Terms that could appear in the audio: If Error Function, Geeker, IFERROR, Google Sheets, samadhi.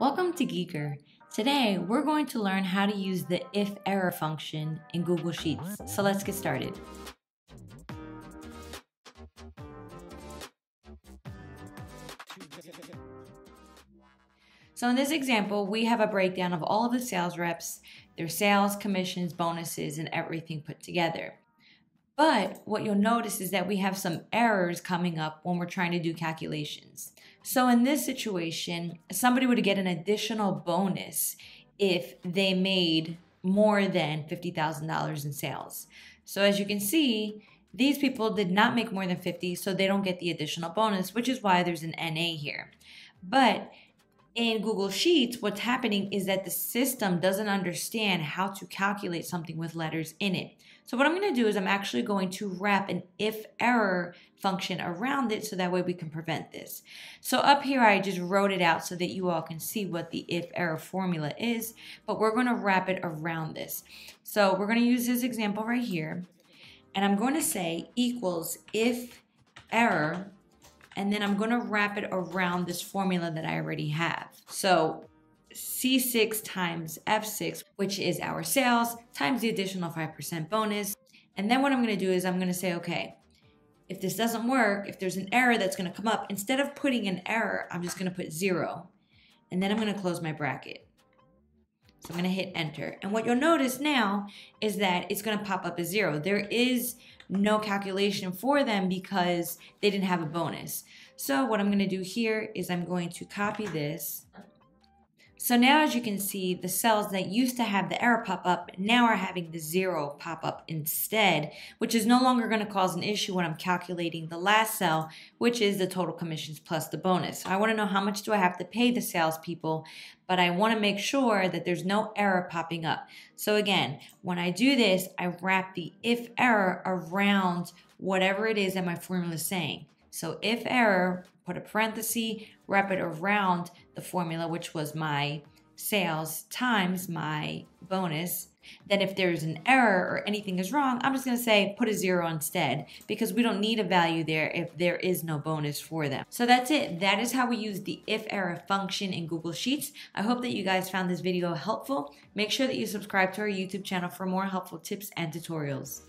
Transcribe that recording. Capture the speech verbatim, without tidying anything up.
Welcome to Geeker. Today, we're going to learn how to use the if error function in Google Sheets. So let's get started. So in this example, we have a breakdown of all of the sales reps, their sales, commissions, bonuses, and everything put together. But what you'll notice is that we have some errors coming up when we're trying to do calculations. So in this situation, somebody would get an additional bonus if they made more than fifty thousand dollars in sales. So as you can see, these people did not make more than fifty, so they don't get the additional bonus, which is why there's an N A here. But in Google Sheets, what's happening is that the system doesn't understand how to calculate something with letters in it. So what I'm going to do is I'm actually going to wrap an if error function around it so that way we can prevent this. So up here I just wrote it out so that you all can see what the if error formula is, but we're going to wrap it around this. So we're going to use this example right here, and I'm going to say equals if error, and then I'm going to wrap it around this formula that I already have. So C six times F six, which is our sales, times the additional five percent bonus. And then what I'm going to do is I'm going to say, okay, if this doesn't work, if there's an error that's going to come up, instead of putting an error, I'm just going to put zero. And then I'm going to close my bracket. So I'm going to hit enter. And what you'll notice now is that it's going to pop up as zero. There is no calculation for them because they didn't have a bonus. So what I'm going to do here is I'm going to copy this. So now as you can see, the cells that used to have the error pop up now are having the zero pop up instead, which is no longer going to cause an issue when I'm calculating the last cell, which is the total commissions plus the bonus. So I want to know how much do I have to pay the salespeople, but I want to make sure that there's no error popping up. So again, when I do this, I wrap the if error around whatever it is that my formula is saying. So if error, put a parenthesis, wrap it around the formula, which was my sales times my bonus. Then if there's an error or anything is wrong, I'm just going to say put a zero instead, because we don't need a value there if there is no bonus for them. So that's it. That is how we use the if error function in Google Sheets. I hope that you guys found this video helpful. Make sure that you subscribe to our YouTube channel for more helpful tips and tutorials.